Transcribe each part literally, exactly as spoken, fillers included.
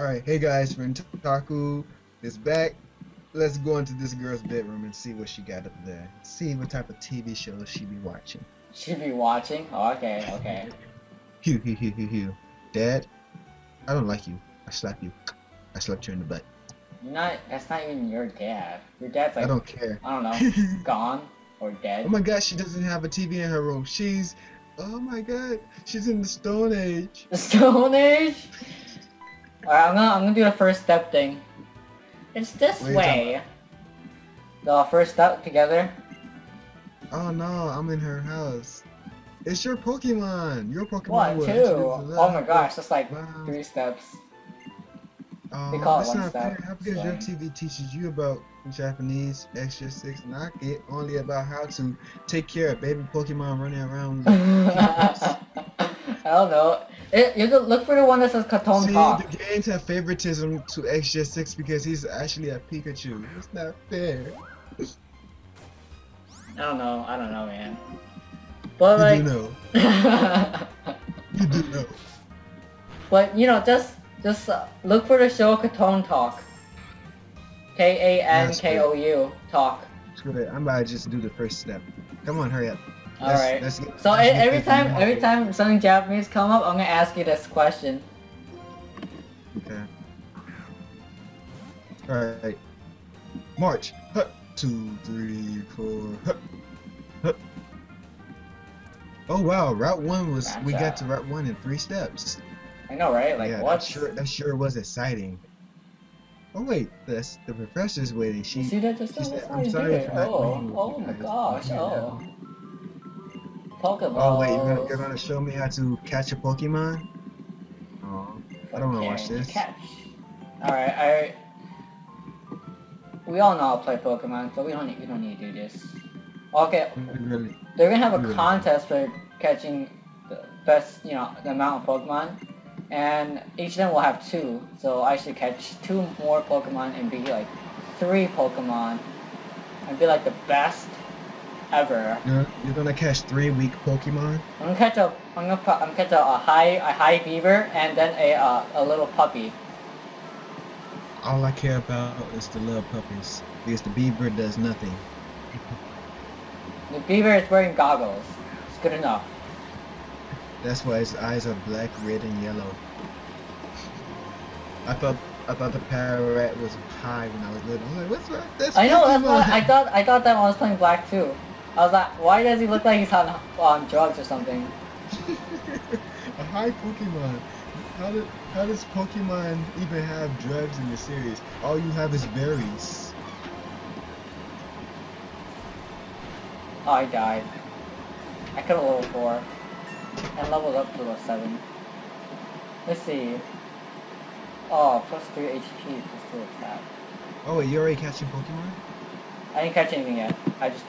Alright, hey guys, friend Taku is back. Let's go into this girl's bedroom and see what she got up there. See what type of T V shows she be watching. She be watching? Oh, okay, okay. Hew, hew, hew, hew, hew. Dad, I don't like you. I slapped you. I slapped you in the butt. You're not, that's not even your dad. Your dad's like, I don't care. I don't know, gone or dead. Oh my god, she doesn't have a T V in her room. She's, oh my god, she's in the Stone Age. The Stone Age? Alright, I'm gonna, I'm gonna do the first step thing. It's this way. The first step together. Oh no, I'm in her house. It's your Pokemon. Your Pokemon. One, two. Oh my gosh, that's like wow. Three steps. Um, they call it one step. Fair. How because so. Your T V teaches you about Japanese extra six, not it only about how to take care of baby Pokemon running around. I don't know. It, you can look for the one that says Katone See, Talk. See, the games have favoritism to X J six because he's actually a Pikachu. It's not fair. I don't know. I don't know, man. But like, you do know. You do know. But you know, just just uh, look for the show Katone Talk. K A N K O U Talk. Screw it. I'm about to just do the first step. Come on, hurry up. All right. Let's, let's, so let's every time, every it. time something Japanese come up, I'm gonna ask you this question. Okay. All right. March. Huh. Two, three, four. Huh. Huh. Oh wow! Route one was. Gotcha. We got to route one in three steps. I know, right? Like yeah, what? That sure, that sure was exciting. Oh wait, the the professor's waiting. She. You see that just she said, I'm sorry for not oh, being oh my gosh! Oh. Now. Pokeballs. Oh wait, you're gonna, you're gonna show me how to catch a Pokemon? Oh, I don't wanna watch this. Catch. All right, I. We all know how to play Pokemon, so we don't need, we don't need to do this. Okay. Really? They're gonna have a really? contest for catching the best, you know, the amount of Pokemon, and each of them will have two. So I should catch two more Pokemon and be like three Pokemon, and be like the best. Ever. You're, you're gonna catch three weak Pokemon. I'm gonna catch a, I'm gonna, I'm gonna catch a, a high, a high beaver, and then a, uh, a little puppy. All I care about is the little puppies, because the beaver does nothing. The beaver is wearing goggles. It's good enough. That's why his eyes are black, red, and yellow. I thought. I thought the Patrat was high when I was little. I was like, what's wrong with this? I know, that's why I thought, I thought that when I was playing Black too. I was like, why does he look like he's on, on drugs or something? A high Pokemon. How, did, how does Pokemon even have drugs in the series? All you have is berries. Oh, I died. I could have leveled four. And leveled up to a seven. Let's see. Oh, plus three H P, plus two attack. Oh, wait, you already catching Pokemon? I didn't catch anything yet. I just...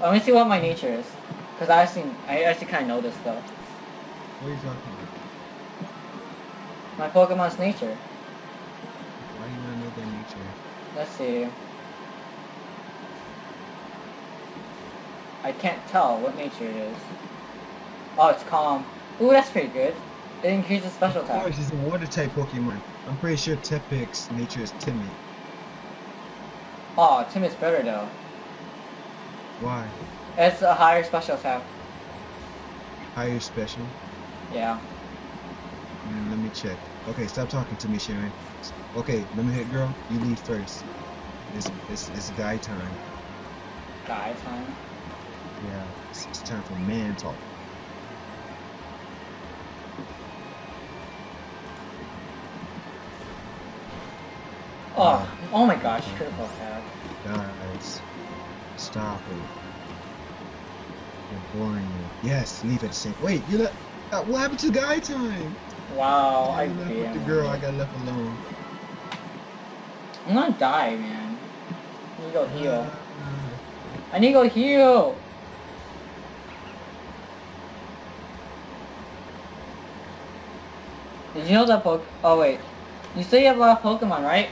Let me see what my nature is. Because I actually, I actually kind of know this, though. What are you talking about? My Pokemon's nature. Why do you not know their nature? Let's see. I can't tell what nature it is. Oh, it's calm. Ooh, that's pretty good. It increases special attack. Of course, it's a water-type Pokemon. I'm pretty sure Tepig's nature is timid. Oh, timid's better though. Why? It's a higher special attack. Higher special? Yeah. Mm, let me check. Okay, stop talking to me, Sharon. Okay, let me hit girl. You leave first. It's it's it's guy time. Guy time? Yeah, it's, it's time for man talk. Oh, oh my gosh, critical attack. Guys, stop it. You're boring me. Yes, leave it safe. Wait, you left. Uh, what happened to guy time? Wow, I, I left with the girl, I got left alone. I'm gonna die, man. I need to go heal. Uh, I need to go heal! Did you know that poke? Oh, wait. You still have a lot of Pokemon, right?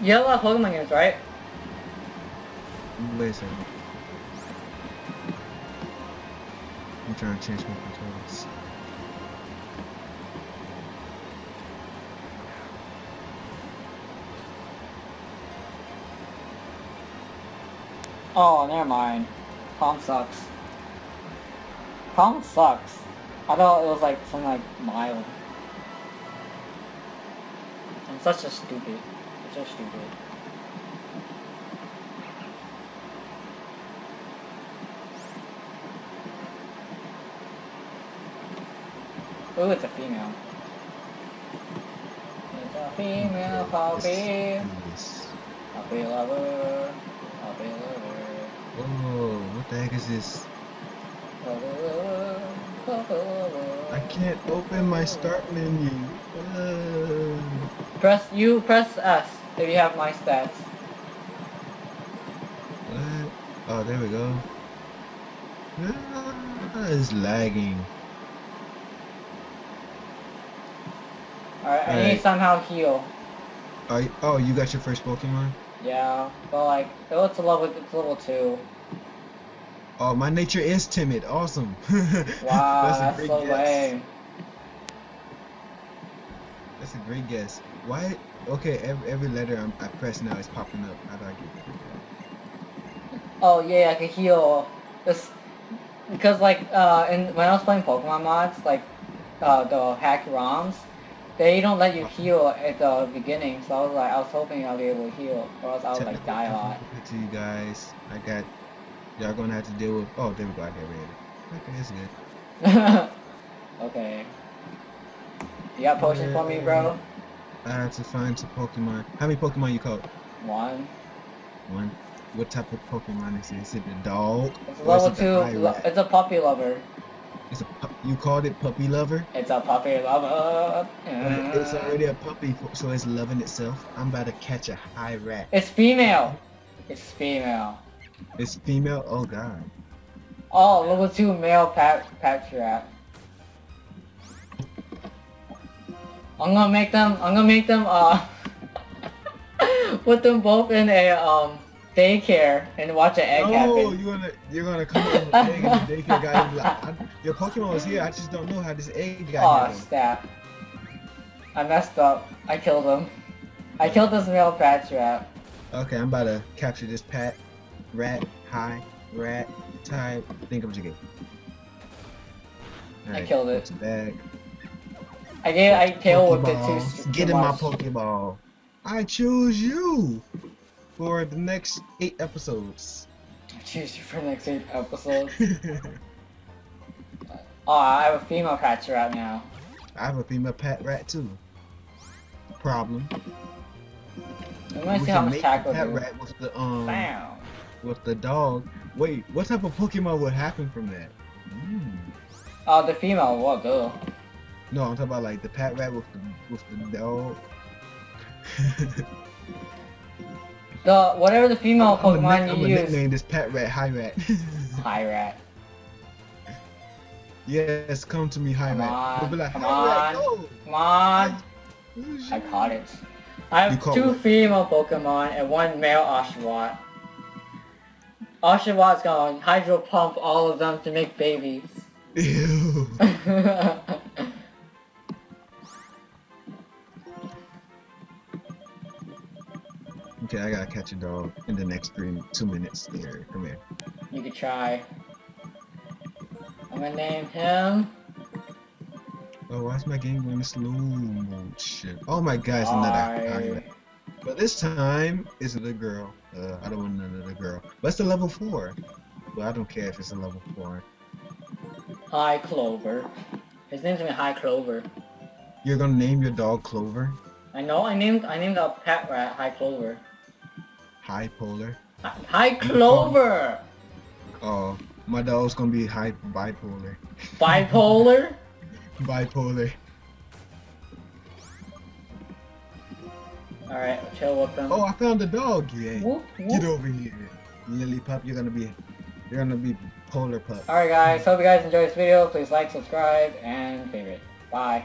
You have a lot of Pokemon games, right? Wait a second. trying to change my controls. Oh, never mind. Palm sucks. Palm sucks. I thought it was like something like mild. I'm such a stupid. It's just stupid. Ooh, it's a female. It's a female puppy. Puppy lover. Puppy lover. Whoa, what the heck is this? I can't open my start menu. Uh. Press U, press S if you have my stats. What? Oh, there we go. Ah, it's lagging. Alright, I All need right. somehow heal. I, oh, you got your first Pokemon? Yeah, but like, oh, it's a level, it's level two. Oh, my nature is timid. Awesome. Wow, that's, that's so lame. That's a great guess. Why? Okay, every, every letter I'm, I press now is popping up. How do I do that? Oh yeah, I can heal. This because like uh, in, when I was playing Pokemon mods, like uh, the hacked ROMs. They don't let you heal at the beginning, so I was like, I was hoping I'll be able to heal, or else I would like die a lot. To you guys, I got y'all gonna have to deal with. Oh, there we go. I got rid of it. Okay, that's good. Okay. You got potions for me, bro? I had to find some Pokemon. How many Pokemon you caught? One. One. What type of Pokemon is it? Is it the dog? It's level it two. It's a puppy lover. It's a pu you called it puppy lover? It's a puppy lover. Yeah. It's already a puppy, so it's loving itself. I'm about to catch a high rat. It's female. It's female. It's female? Oh, God. Oh, level two male pat Patrat. I'm gonna make them, I'm gonna make them, uh, put them both in a, um, daycare and watch an egg no, happen. Oh, you're gonna you're gonna come up with an egg and the daycare guy will be like, I, your Pokemon was here. I just don't know how this egg got here. Oh, snap! I messed up. I killed him. I killed this male Patrat. Okay, I'm about to capture this pat rat high rat type. Think of what you get. Right, I killed it. Back. I gave I tail whipped it too. Get in my Pokeball. I choose you. For the next eight episodes. Jeez, for the next eight episodes. Oh, I have a female Patrat now. I have a female Patrat too. Problem. I'm gonna see how much tackle Patrat with the um Bam. with the dog. Wait, what type of Pokemon would happen from that? Mm. Oh, the female will go. No, I'm talking about like the Patrat with the, with the dog. The whatever the female I'm Pokemon a, you I'm use. I'm nickname this Patrat Hi-Rat. Hi-Rat. Yes, come to me, Hi-Rat. Come on, like, come, Hi on. No. come on, I, I caught it. I have two it. female Pokemon and one male Oshawott. Oshawott's gonna hydro pump all of them to make babies. Ew. Okay, I gotta catch a dog in the next three two minutes. Here, come here. You could try. I'm gonna name him. Oh, why's my game going to slow motion? Oh my gosh, another. But this time it's a little girl. Uh, I don't want another girl. But it's a level four. Well, I don't care if it's a level four. Hi Clover. His name's gonna be Hi Clover. You're gonna name your dog Clover? I know. I named I named a Patrat Hi Clover. High polar? High Clover! Oh, my dog's gonna be high bipolar. Bipolar? Bipolar. Alright, chill with them. Oh, I found the dog! Yeah. Whoop, whoop. Get over here. Lillipup, you're gonna be you're gonna be polar pup. Alright guys, hope you guys enjoyed this video. Please like, subscribe, and favorite. Bye.